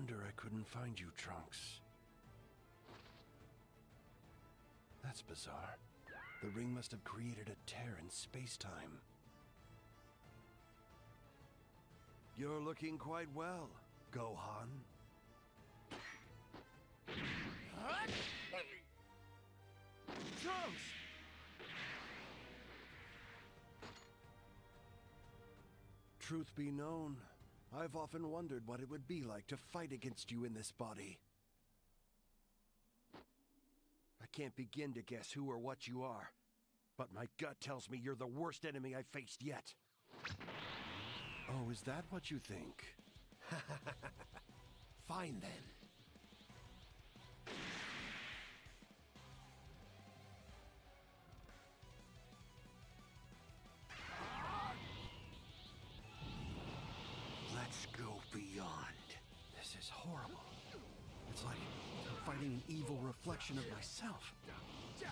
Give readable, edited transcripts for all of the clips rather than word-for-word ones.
wonder I couldn't find you, Trunks. That's bizarre. The ring must have created a tear in space-time. You're looking quite well, Gohan. Trunks! Truth be known, I've often wondered what it would be like to fight against you in this body. I can't begin to guess who or what you are, but my gut tells me you're the worst enemy I've faced yet. Oh, is that what you think? Fine then. Let's go beyond. This is horrible. It's like I'm fighting an evil reflection of myself. This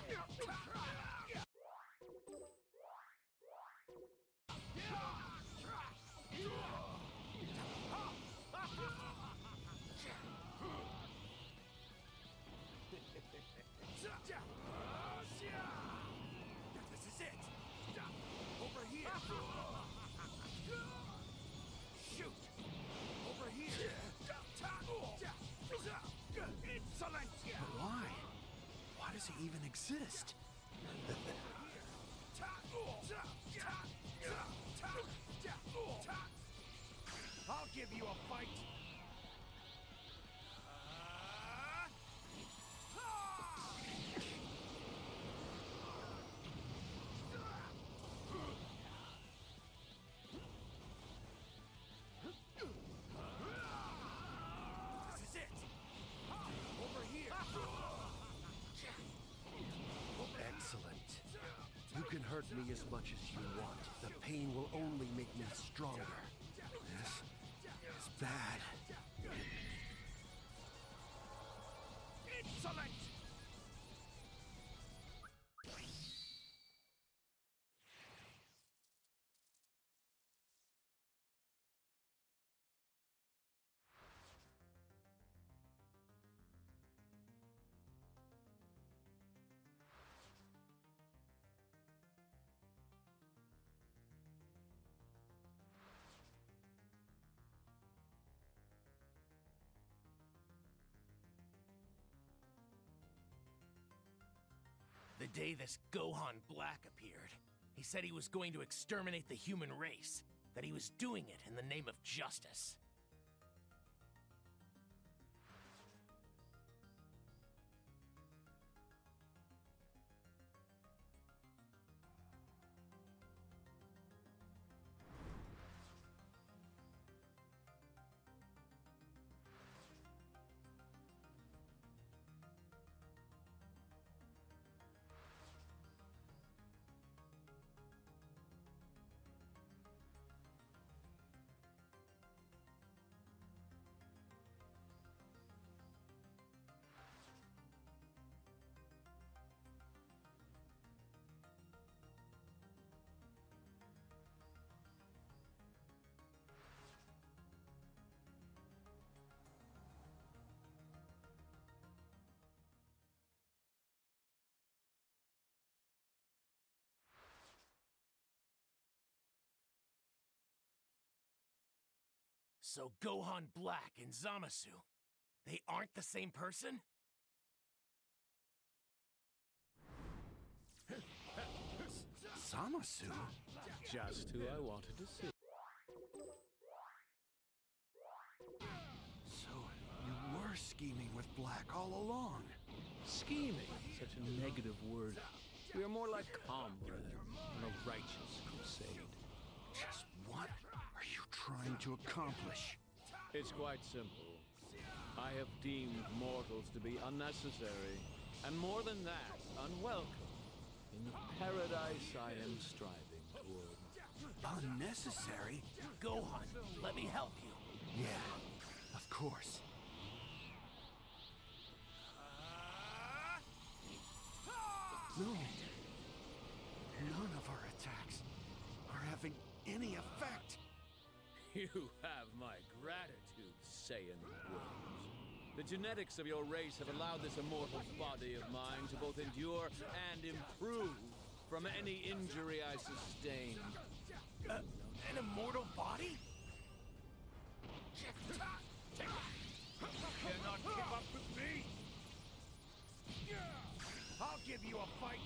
is it. Over here. Shoot! Over here! Insolent! But why? Why does he even exist? I'll give you a fight! This is it! Over here! Excellent. You can hurt me as much as you want. The pain will only make me stronger. This is bad. Insolent! The day this Gohan Black appeared, he said he was going to exterminate the human race, that he was doing it in the name of justice. So Gohan Black and Zamasu, they aren't the same person? Zamasu? Just who I wanted to see. So you were scheming with Black all along. Scheming? Such a negative word. We are more like comrades than a righteous crusade. Just what are you trying to accomplish? It's quite simple. I have deemed mortals to be unnecessary, and more than that, unwelcome, in the paradise I am striving toward. Unnecessary? Gohan, let me help you. Yeah, of course. Brilliant. None of our attacks are having any effect. You have my gratitude, Saiyan worms. The genetics of your race have allowed this immortal body of mine to both endure and improve from any injury I sustained. An immortal body? You cannot give up with me! I'll give you a fight!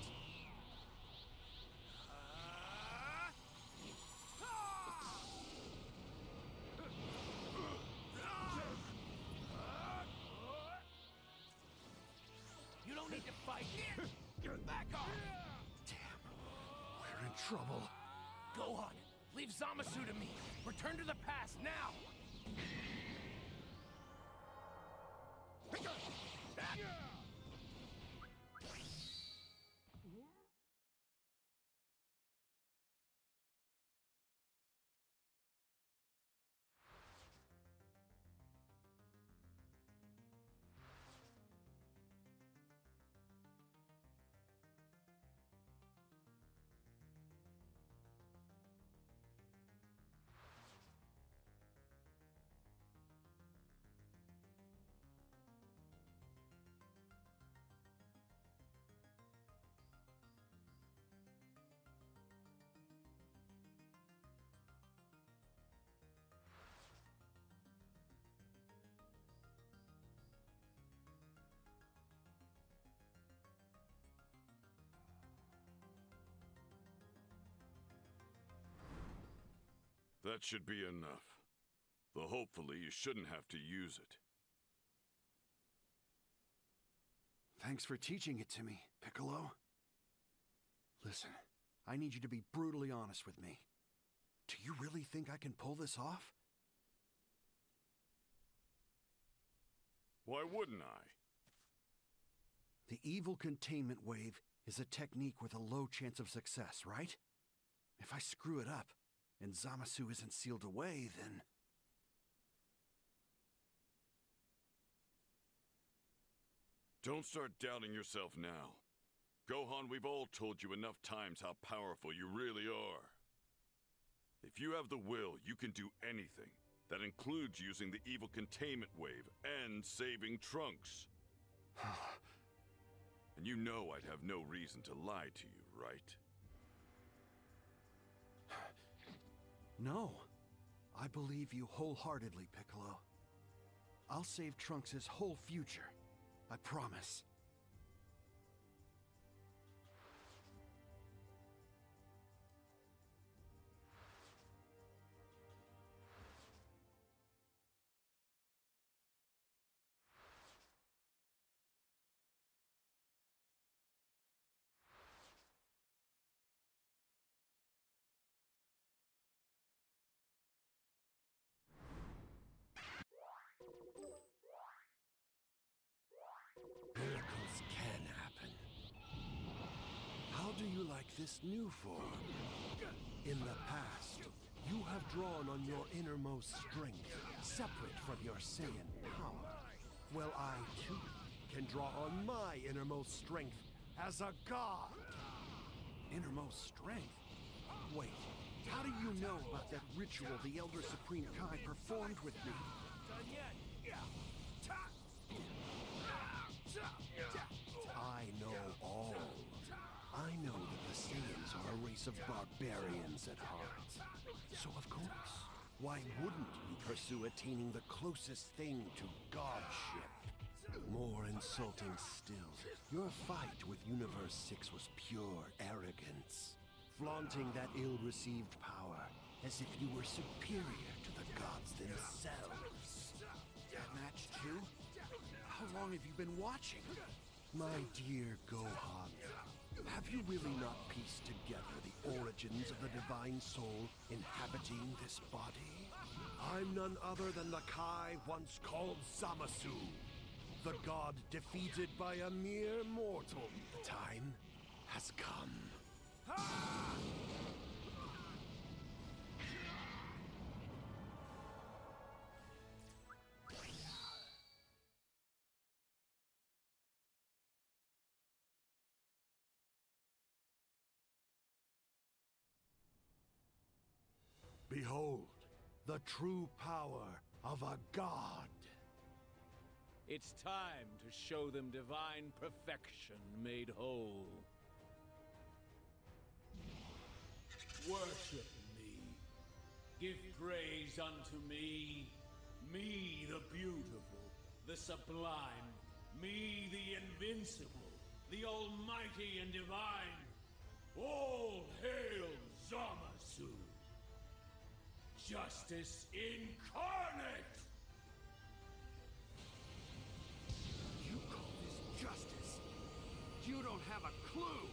You don't need to fight! Back off! Damn, we're in trouble. Gohan, leave Zamasu to me! Return to the past, now! That should be enough. Though hopefully you shouldn't have to use it. Thanks for teaching it to me, Piccolo. Listen, I need you to be brutally honest with me. Do you really think I can pull this off? Why wouldn't I? The evil containment wave is a technique with a low chance of success, right? If I screw it up, and Zamasu isn't sealed away, then... Don't start doubting yourself now. Gohan, we've all told you enough times how powerful you really are. If you have the will, you can do anything. That includes using the evil containment wave and saving Trunks. And you know I'd have no reason to lie to you, right? No. I believe you wholeheartedly, Piccolo. I'll save Trunks' whole future. I promise. Miracles can happen. How do you like this new form? In the past, you have drawn on your innermost strength, separate from your Saiyan power. Well, I too can draw on my innermost strength as a god. Innermost strength? Wait, how do you know about that ritual the Elder Supremo-Kai performed with me? I know all. I know that the Saiyans are a race of barbarians at heart. So of course, why wouldn't you pursue attaining the closest thing to godship? More insulting still, your fight with Universe 6 was pure arrogance, flaunting that ill-received power as if you were superior to the gods themselves. That match too? How long have you been watching? My dear Gohan, have you really not pieced together the origins of the divine soul inhabiting this body? I'm none other than the Kai once called Zamasu, the god defeated by a mere mortal. The time has come. Behold, the true power of a god. It's time to show them divine perfection made whole. Worship me. Give praise unto me. Me, the beautiful, the sublime. Me, the invincible, the almighty and divine. All hail Zamasu. Justice incarnate! You call this justice? You don't have a clue!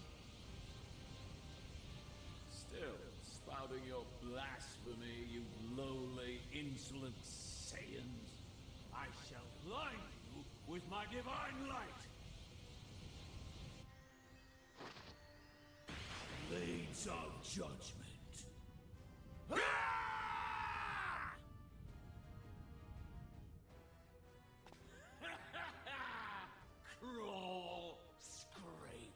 Still spouting your blasphemy, you lowly, insolent Saiyans. I shall blind you with my divine light! Blades of judgment. Crawl, scrape,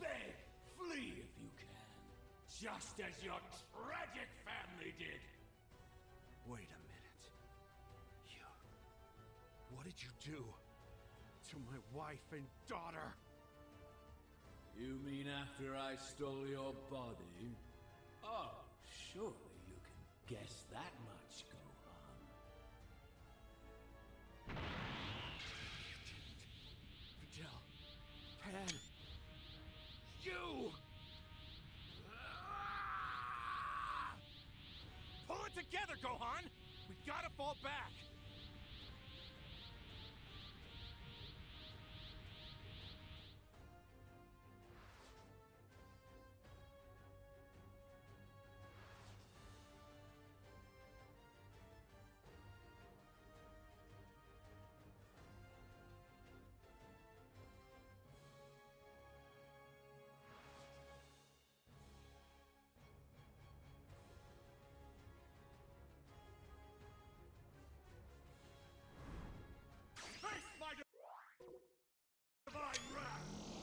beg, flee if you can. Just as your tragic family did. Wait a minute. You... What did you do to my wife and daughter? You mean after I stole your body? Oh, surely you can guess that much, Gohan. You didn't. Videl. Pan. You! Pull it together, Gohan! We've got to fall back!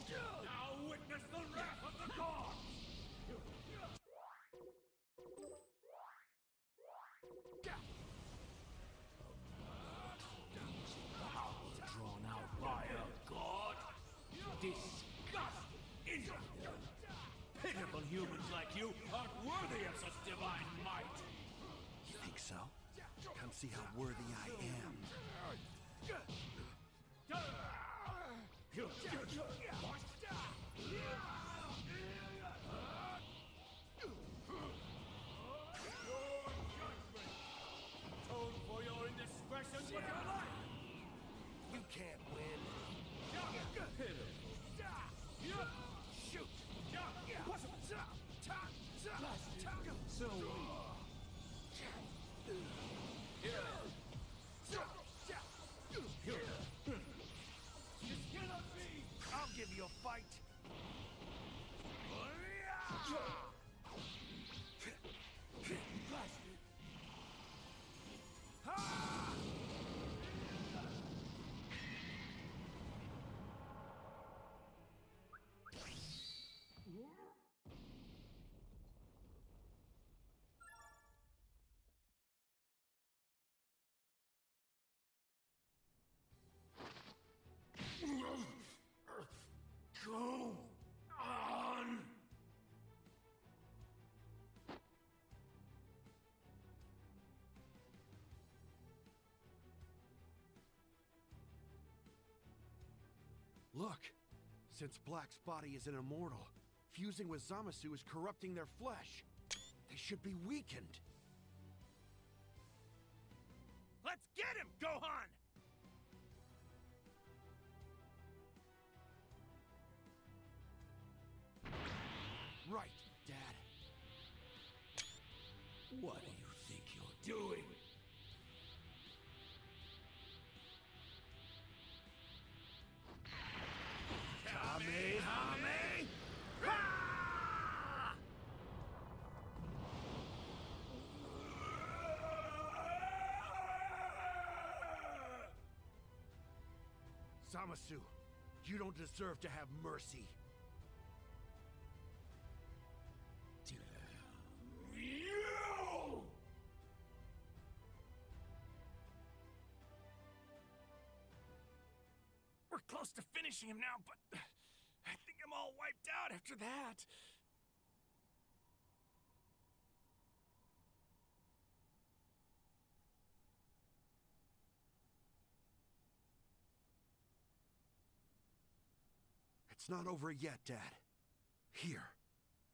Now witness the wrath of the gods! Power drawn out by a god? Disgust! Injury! Pitiful humans like you aren't worthy of such divine might! You think so? Come see how worthy I am. Atone for your indiscretion with your life! You can't win. Shoot! So I'll give you a fight. Go on! Look! Since Black's body is an immortal, fusing with Zamasu is corrupting their flesh. They should be weakened. Let's get him, Gohan! Right, Dad. What do you think you're doing? Kamehame! Zamasu, you don't deserve to have mercy. We're close to finishing him now, but I think I'm all wiped out after that. It's not over yet, Dad. Here,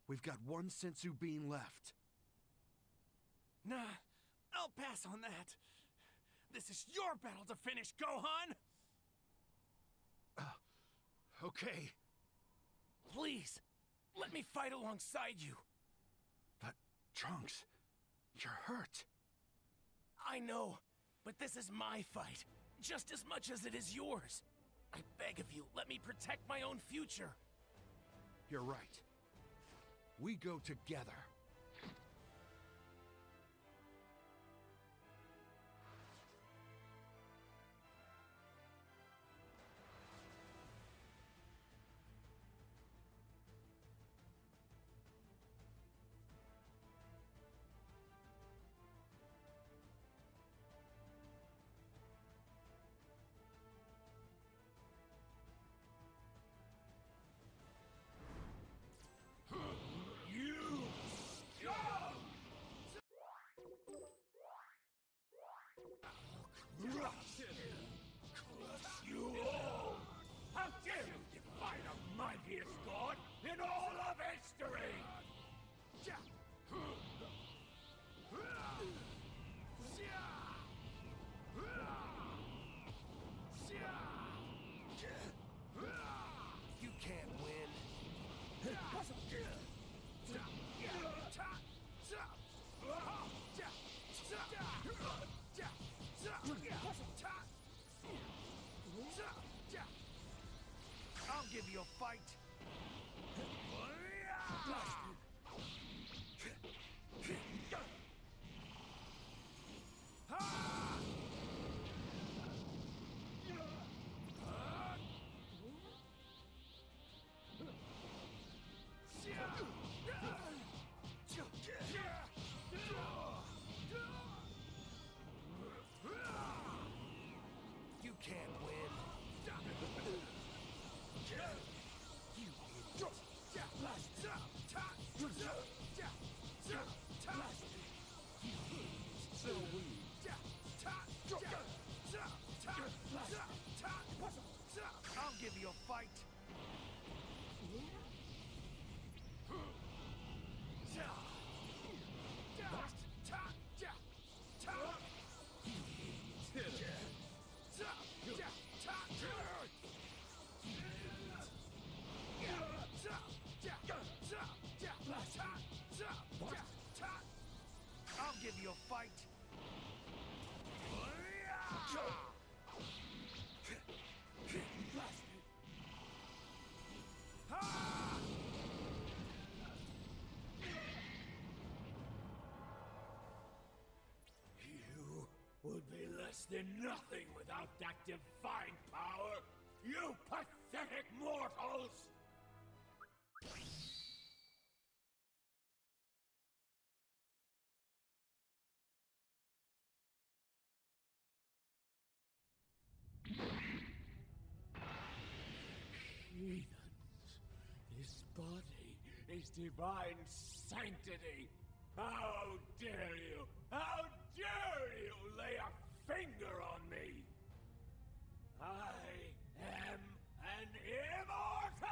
we've got one Senzu Bean left. Nah, I'll pass on that. This is your battle to finish, Gohan! Okay. Please, let me fight alongside you. But, Trunks, you're hurt. I know, but this is my fight, just as much as it is yours. I beg of you, let me protect my own future. You're right. We go together. I'll give you a fight. You can't win. You idiot! I'll give you a fight! You idiot! I'll give you a fight. You would be less than nothing without that divine power. You pathetic mortals! Heathens, this body is divine sanctity. How dare you? How dare you lay a finger on me? I am an immortal!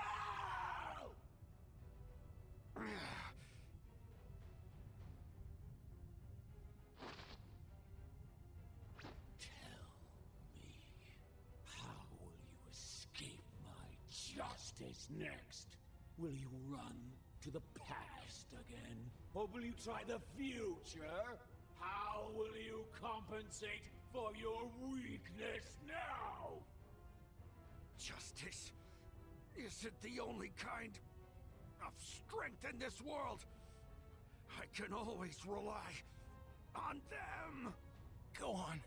Tell me, how will you escape my justice next? Will you run to the past again? Or will you try the future? How will you compensate for your weakness now? Justice isn't the only kind of strength in this world. I can always rely on them. Go on.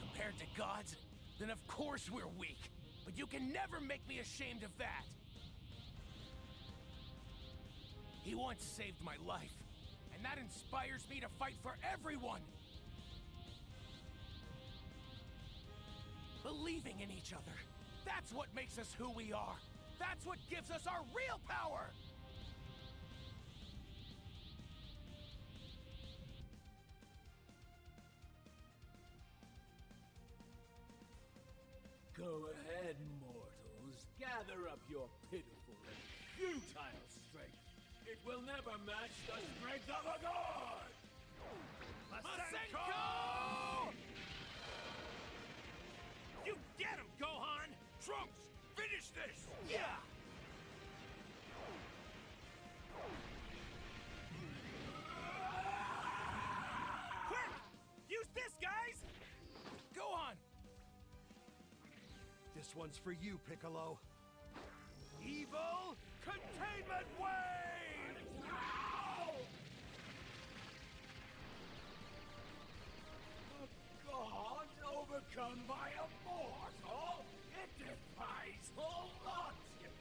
Compared to gods, then of course we're weak. But you can never make me ashamed of that. He once saved my life, and that inspires me to fight for everyone! believing in each other. That's what makes us who we are. That's what gives us our real power! Go ahead, mortals. Gather up your pitiful and futile strength. It will never match the strength of a god! Masenko! You get him, Gohan! Trunks, finish this! Yeah! Quick! Use this, guys! Gohan! This one's for you, Piccolo. Evil containment wave! Ow! A god overcome by a mortal? It defies all logic!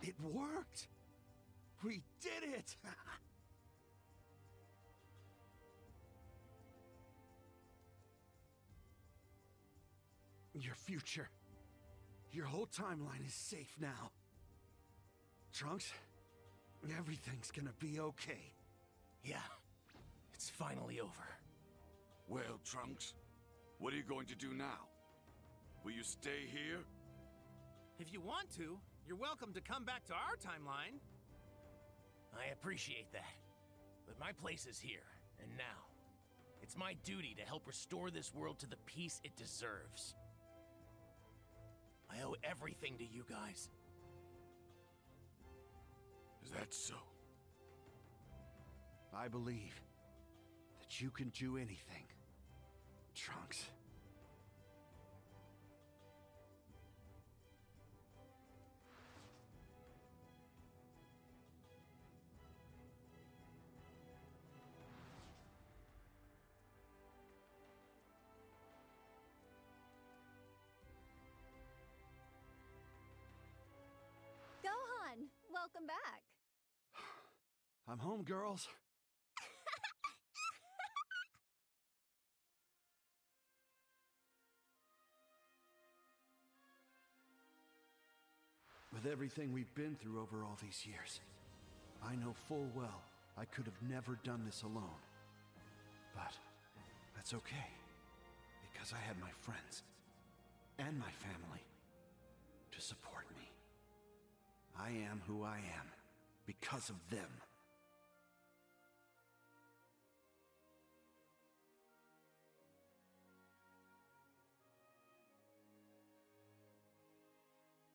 It worked! We did it! Your future, your whole timeline is safe now. Trunks, everything's gonna be okay. Yeah, it's finally over. Well, Trunks, what are you going to do now? Will you stay here? If you want to. You're welcome to come back to our timeline. I appreciate that, but my place is here and now. It's my duty to help restore this world to the peace it deserves. I owe everything to you guys. Is that so? I believe that you can do anything, Trunks. Welcome back. I'm home, girls. With everything we've been through over all these years, I know full well I could have never done this alone. But that's okay, because I had my friends and my family to support me. I am who I am because of them.